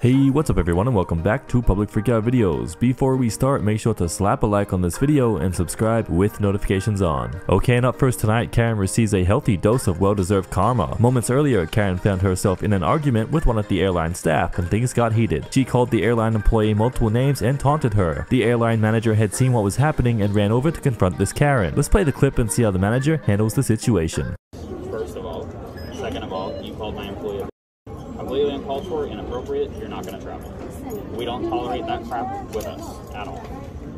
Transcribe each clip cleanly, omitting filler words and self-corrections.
Hey, what's up everyone and welcome back to Public Freakout Videos. Before we start, make sure to slap a like on this video and subscribe with notifications on. Okay, and up first tonight, Karen receives a healthy dose of well-deserved karma. Moments earlier, Karen found herself in an argument with one of the airline staff and things got heated. She called the airline employee multiple names and taunted her. The airline manager had seen what was happening and ran over to confront this Karen. Let's play the clip and see how the manager handles the situation. First of all, second of all, you called my employee completely uncalled for, inappropriate, you're not going to travel. We don't tolerate that crap with us at all.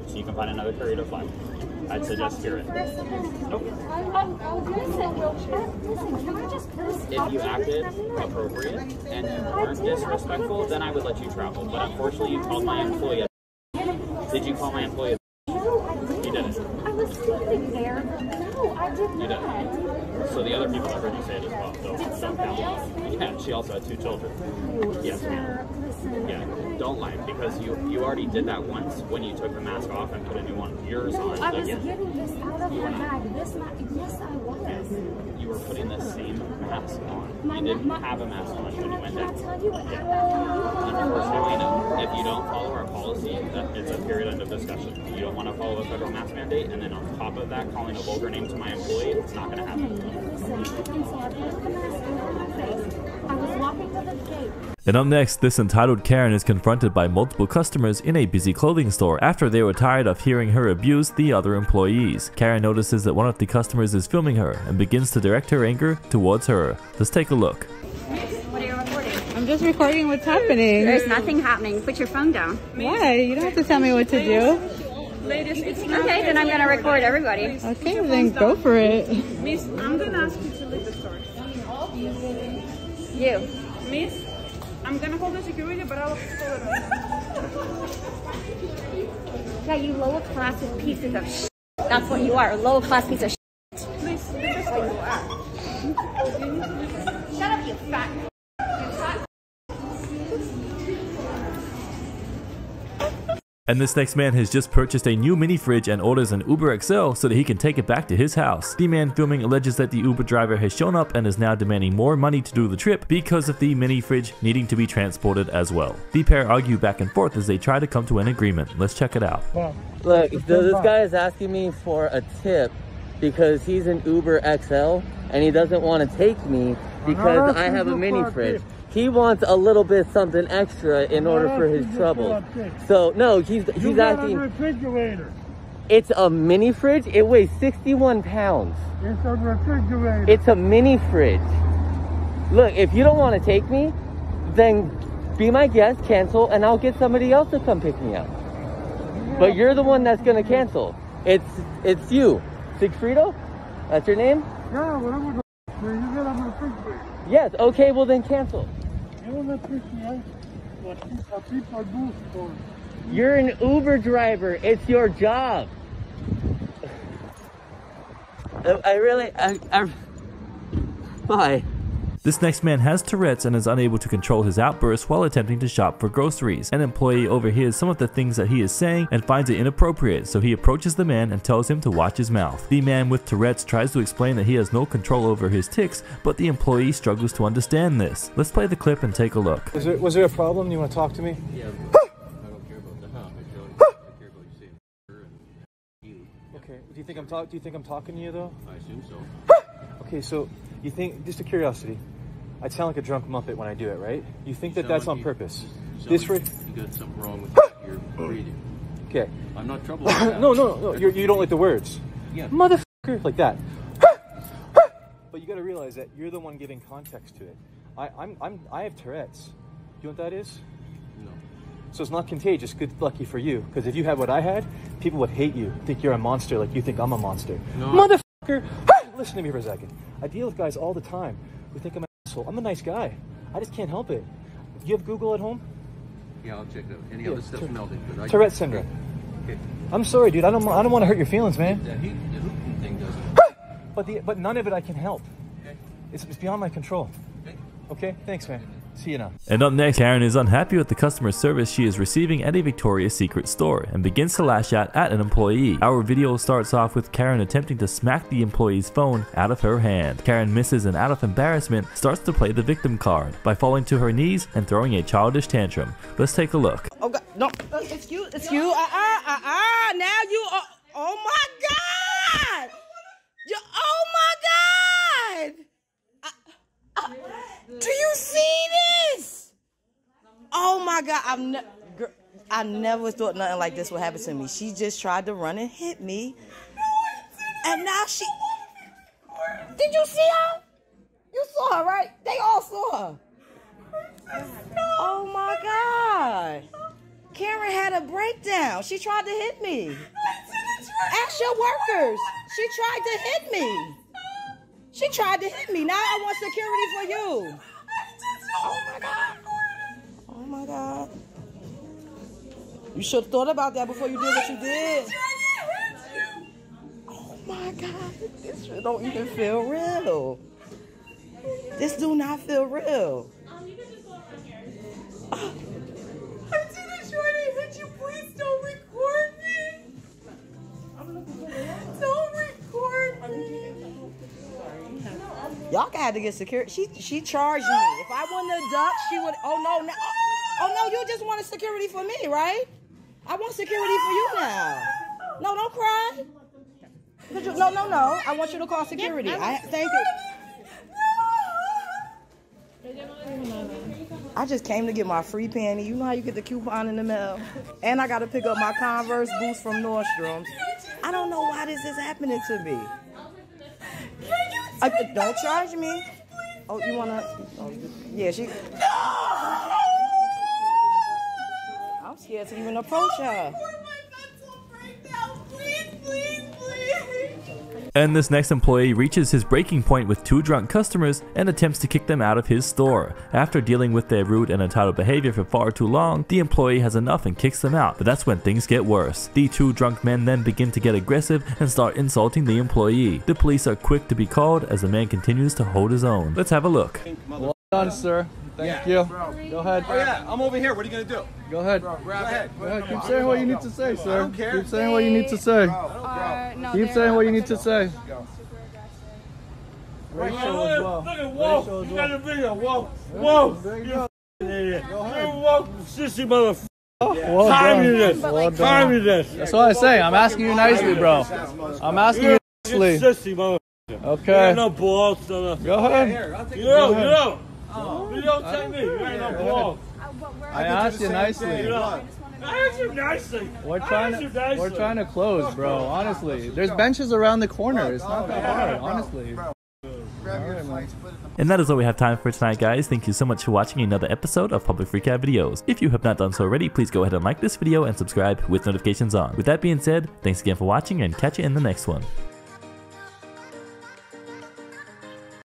So you can find another career to fly. I'd suggest Karen. Nope. If you acted appropriate and you weren't disrespectful, then I would let you travel. But unfortunately, you called my employee a... Did you call my employee a... You didn't. I was sleeping there. No, I did not. You didn't. So the other people have heard you say it as well. So did somebody else? Yeah, she also had two children. Yes, ma'am. Yeah, don't lie, because you already did that once when you took the mask off and put a new one. Yours on. I was getting this out of my bag. This mask. Yes, I was. And you were putting the same mask on. You didn't have a mask on when you went down. Can I tell you what happened? Unfortunately, no. If you don't follow our policy, it's a period end of discussion. You don't want to follow a federal mask mandate, and then on top of that, calling a vulgar name to my employee, it's not going to happen. And up next, this entitled Karen is confronted by multiple customers in a busy clothing store after they were tired of hearing her abuse the other employees. Karen notices that one of the customers is filming her and begins to direct her anger towards her. Let's take a look. What are you recording? I'm just recording what's happening. There's nothing happening. Put your phone down. Why? You don't have to tell me what to do. Ladies, it's okay, then I'm going to record everybody. Please, okay, then go for it. Miss, I'm going to ask you to leave the store. You. Miss, I'm going to call the security, but I'll call it off. Yeah, you lower class pieces of shit. That's what you are, a lower class piece of shit. Please, that's what you are. Shut up, you fat. And this next man has just purchased a new mini fridge and orders an Uber XL so that he can take it back to his house. The man filming alleges that the Uber driver has shown up and is now demanding more money to do the trip because of the mini fridge needing to be transported as well. The pair argue back and forth as they try to come to an agreement. Let's check it out. Look, this guy is asking me for a tip because he's an Uber XL and he doesn't want to take me because I have a mini fridge. He wants a little bit something extra in order for his trouble. So no, he's acting. Refrigerator. It's a mini fridge. It weighs 61 pounds. It's a refrigerator. It's a mini fridge. Look, if you don't want to take me, then be my guest, cancel, and I'll get somebody else to come pick me up. But you're the one that's gonna cancel. It's you, Sigfriedo. That's your name. Yeah, whatever. You get on the refrigerator. Yes. Okay. Well, then cancel. You're an Uber driver. It's your job. Bye. This next man has Tourette's and is unable to control his outbursts while attempting to shop for groceries. An employee overhears some of the things that he is saying and finds it inappropriate, so he approaches the man and tells him to watch his mouth. The man with Tourette's tries to explain that he has no control over his tics, but the employee struggles to understand this. Let's play the clip and take a look. Was there a problem? You want to talk to me? Yeah. I don't care about that. I care about you saying and you. Okay. Do you think I'm talking to you though? I assume so. Okay, so you think, just a curiosity, I sound like a drunk muppet when I do it, right? You think that that's on purpose? This right? You got something wrong with your breathing. Okay. I'm not troubled with that. No. You don't like the words. Yeah. Motherfucker, like that. But you got to realize that you're the one giving context to it. I have Tourette's. You know what that is? No. So it's not contagious. Good, lucky for you, because if you had what I had, people would hate you, think you're a monster, like you think I'm a monster. No. Motherfucker. Listen to me for a second. I deal with guys all the time who think I'm an asshole. I'm a nice guy. I just can't help it. Do you have Google at home? Yeah, I'll check that. Any other stuff's melted. Tourette's syndrome. Okay. I'm sorry, dude. I don't want to hurt your feelings, man. The hooping thing doesn't. But none of it I can help. Okay. It's beyond my control. Okay. Thanks, man. See you now. And up next, Karen is unhappy with the customer service she is receiving at a Victoria's Secret store and begins to lash out at an employee. Our video starts off with Karen attempting to smack the employee's phone out of her hand. Karen misses and out of embarrassment starts to play the victim card by falling to her knees and throwing a childish tantrum. Let's take a look. Oh God, no, it's you, now you are, oh my God! You, oh my God! Do you see this? Oh my God, I never thought nothing like this would happen to me. She just tried to run and hit me. And now she, did you see her? You saw her, right? They all saw her. Oh my God. Karen had a breakdown. She tried to hit me. Ask your workers. She tried to hit me. She tried to hit me. Now I want security for you. Oh my God. Oh my God. You should have thought about that before you did what you did. Oh my God. This don't even feel real. This do not feel real. You can just go around here. I didn't try to hit you. Please don't record me. Don't record me. Y'all had to get security. She charged me. If I wanted to duck, she would. Oh no! Now, oh no! You just wanted security for me, right? I want security for you now. No, don't cry. No. I want you to call security. Thank you. I just came to get my free panty. You know how you get the coupon in the mail, and I got to pick up my Converse boots from Nordstrom. I don't know why this is happening to me. Don't charge me. Oh, you wanna? Oh, yeah, she. No! I'm scared to even approach her. And this next employee reaches his breaking point with two drunk customers and attempts to kick them out of his store. After dealing with their rude and entitled behavior for far too long, the employee has enough and kicks them out, but that's when things get worse. The two drunk men then begin to get aggressive and start insulting the employee. The police are quick to be called as the man continues to hold his own. Let's have a look. Well done, sir. Thank you. Bro. Go ahead. Oh yeah, I'm over here. What are you going to do? Go ahead. Bro, go ahead. Keep saying what you need to say, sir. I don't care. Keep saying what you need to say. Keep saying what you need to say. Racial as well. Look at woke. You got a video. Woke. You idiot. You're woke, sissy motherfucker. Communist. That's what I say. I'm asking you nicely, bro. I'm asking you nicely. Sissy motherfucker. Okay. No balls. Go ahead. You know. You don't tell me. You ain't no balls. I asked you nicely. We're trying to close, bro. Honestly, there's benches around the corner. It's not that hard, honestly. And that is all we have time for tonight, guys. Thank you so much for watching another episode of Public Freakout Videos. If you have not done so already, please go ahead and like this video and subscribe with notifications on. With that being said, thanks again for watching and catch you in the next one.